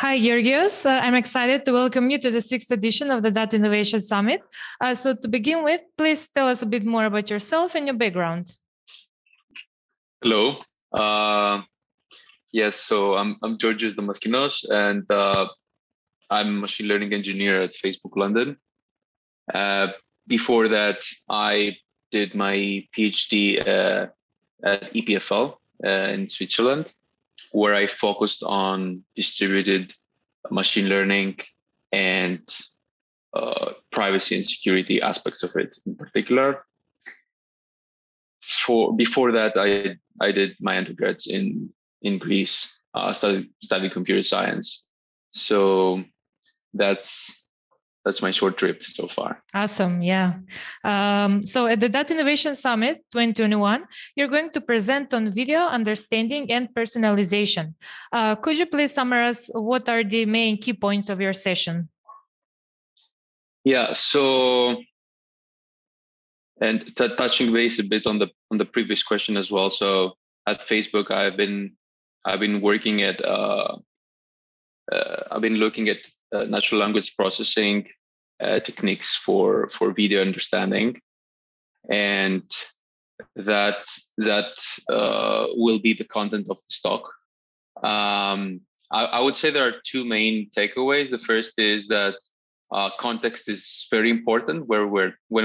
Hi, Georgios. I'm excited to welcome you to the 6th edition of the Data Innovation Summit. So to begin with, please tell us a bit more about yourself and your background. Hello. So I'm Georgios Damaskinos, and I'm a machine learning engineer at Facebook London. Before that, I did my PhD at EPFL in Switzerland, where I focused on distributed machine learning and privacy and security aspects of it in particular. Before that, I did my undergrads in Greece, studied computer science. So that's my short trip so far. Awesome. Yeah. So at the Data Innovation Summit 2021, you're going to present on video understanding and personalization. Could you please summarize what are the main key points of your session? Yeah. So, and touching base a bit on the previous question as well. So at Facebook, I've been working at looking at natural language processing techniques for video understanding, and that will be the content of the talk. I would say there are two main takeaways. The first is that context is very important when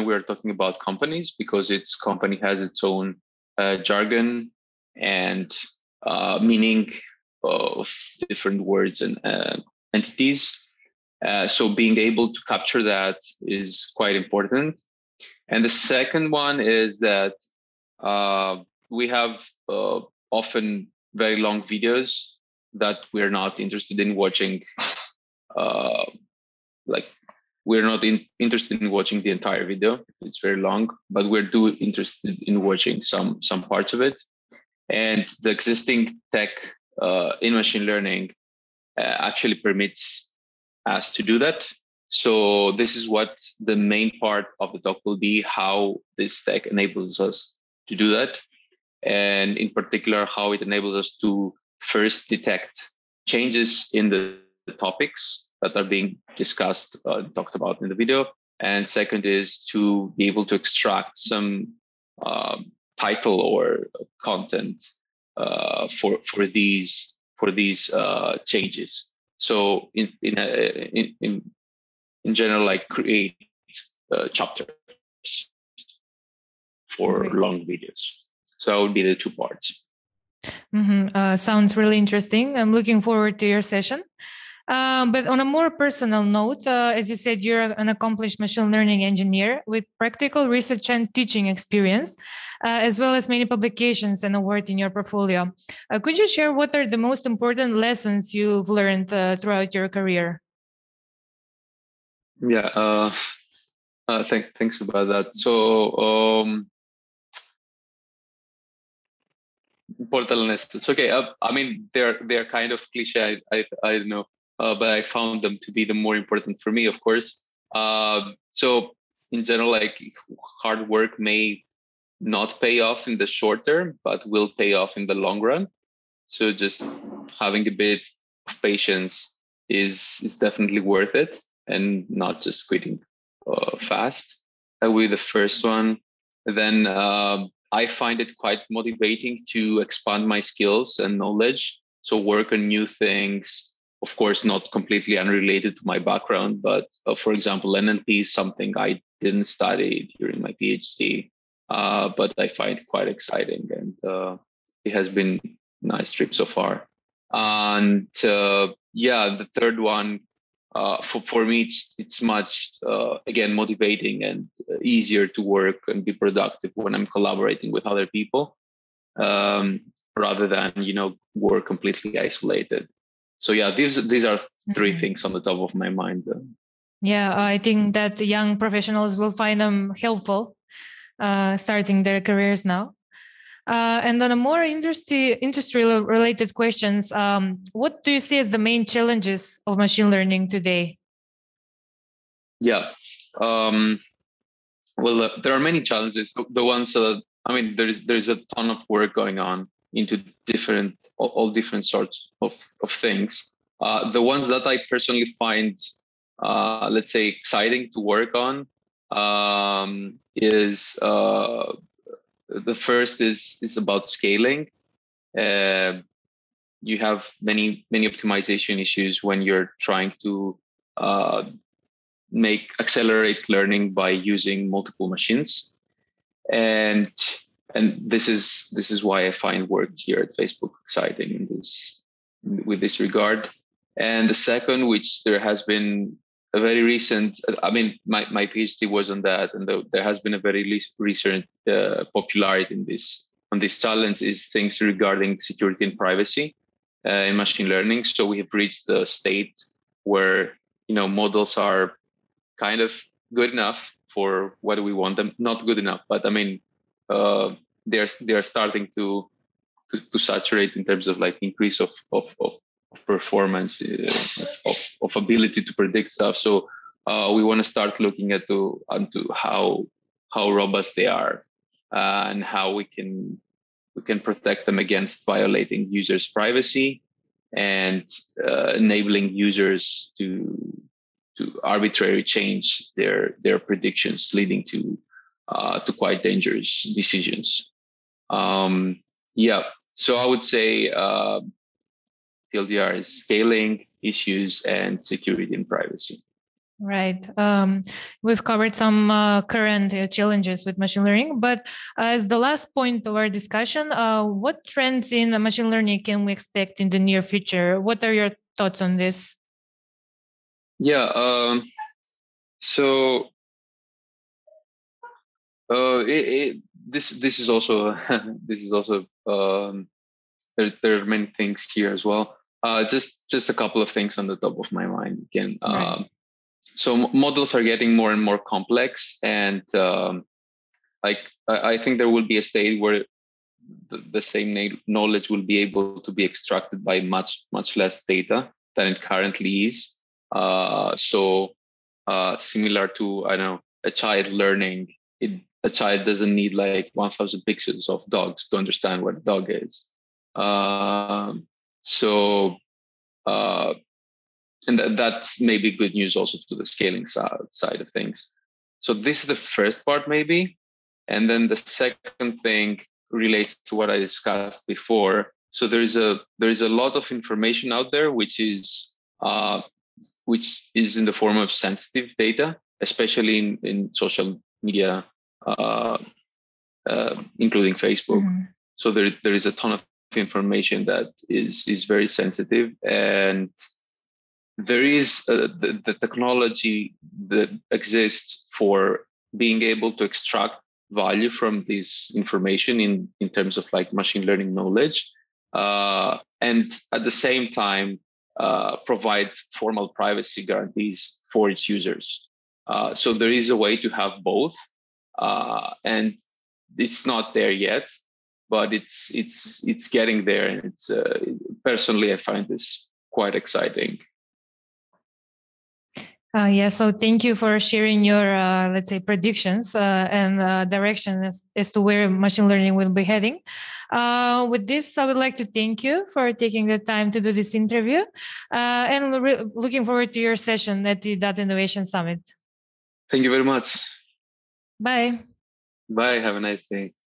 we're talking about companies, because each company has its own jargon and meaning of different words and entities. So being able to capture that is quite important. And the second one is that we have often very long videos that we're not interested in watching. Interested in watching the entire video. It's very long, but we're interested in watching some parts of it. And the existing tech in machine learning actually permits us to do that. So this is what the main part of the talk will be: how this tech enables us to do that, and in particular, how it enables us to first detect changes in the topics that are being discussed, talked about in the video, and second is to be able to extract some title or content for these changes. So in general, like create chapters for long videos. So that would be the two parts. Mm-hmm. Sounds really interesting. I'm looking forward to your session. But on a more personal note, as you said, you're an accomplished machine learning engineer with practical research and teaching experience, as well as many publications and awards in your portfolio. Could you share what are the most important lessons you've learned throughout your career? Yeah, thanks about that. So, important lessons. Okay, I mean they're kind of cliche. I don't know. But I found them to be the more important for me, of course. So in general, like hard work may not pay off in the short term, but will pay off in the long run. So just having a bit of patience is definitely worth it, and not just quitting fast. That will be the first one. Then I find it quite motivating to expand my skills and knowledge. So work on new things. Of course, not completely unrelated to my background, but for example, NLP is something I didn't study during my PhD, but I find quite exciting, and it has been a nice trip so far. And the third one, for me, it's much, again, motivating and easier to work and be productive when I'm collaborating with other people, rather than, work completely isolated. So yeah, these are three things on the top of my mind. Yeah, I think that young professionals will find them helpful starting their careers now. And on a more industry-related questions, what do you see as the main challenges of machine learning today? Yeah, there are many challenges. The ones that there's a ton of work going on into all different sorts of things. The ones that I personally find, let's say, exciting to work on is the first is about scaling. You have many optimization issues when you're trying to accelerate learning by using multiple machines, and this is why I find work here at Facebook exciting with this regard. And the second, which there has been a very recent, I mean, my PhD was on that, and there has been a very recent popularity on this challenge, is things regarding security and privacy in machine learning. So we have reached the state where, you know, models are kind of good enough for what we want them, not good enough, but I mean, they are starting to saturate in terms of like increase of performance, of ability to predict stuff. So we want to start looking at how robust they are, and how we can protect them against violating users' privacy and enabling users to arbitrarily change their predictions, leading to quite dangerous decisions. So I would say TLDR is scaling issues and security and privacy. Right. We've covered some current challenges with machine learning, but as the last point of our discussion, what trends in machine learning can we expect in the near future? What are your thoughts on this? Yeah. This is also there are many things here as well. Just a couple of things on the top of my mind again. Right. So models are getting more and more complex, and I think there will be a state where the same knowledge will be able to be extracted by much less data than it currently is. So similar to, I don't know, a child learning, a child doesn't need like 1,000 pictures of dogs to understand what a dog is. And that's maybe good news also to the scaling side of things. So this is the first part maybe. And then the second thing relates to what I discussed before. So there is a lot of information out there, which is in the form of sensitive data, especially in social media, including Facebook. Mm-hmm. So there is a ton of information that is very sensitive, and there is the technology that exists for being able to extract value from this information in terms of like machine learning knowledge, and at the same time provide formal privacy guarantees for its users. So there is a way to have both, and it's not there yet, but it's getting there, and it's personally I find this quite exciting. So thank you for sharing your, let's say, predictions and direction as to where machine learning will be heading. With this, I would like to thank you for taking the time to do this interview, and looking forward to your session at the Data Innovation Summit. Thank you very much. Bye. Bye. Have a nice day.